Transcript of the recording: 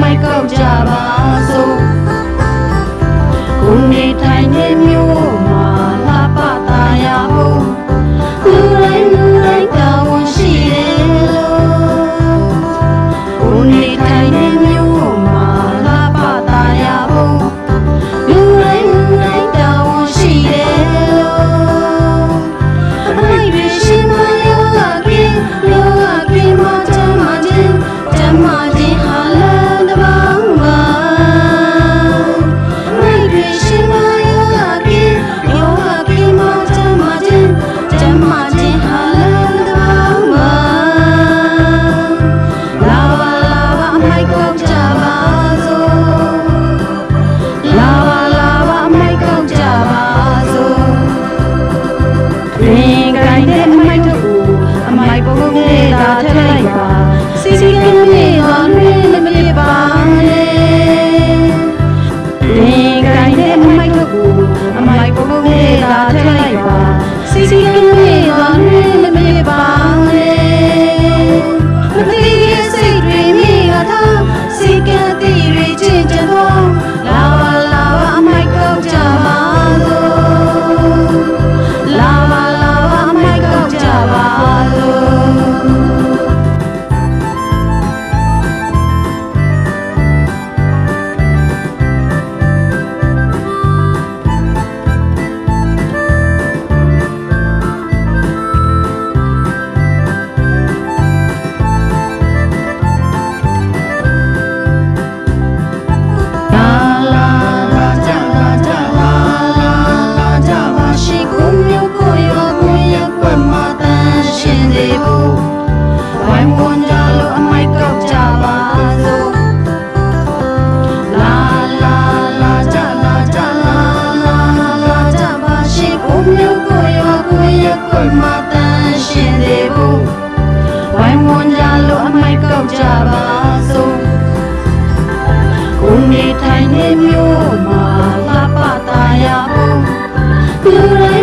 Hãy subscribe cho kênh Ghiền Mì Gõ để không bỏ lỡ những video hấp dẫn.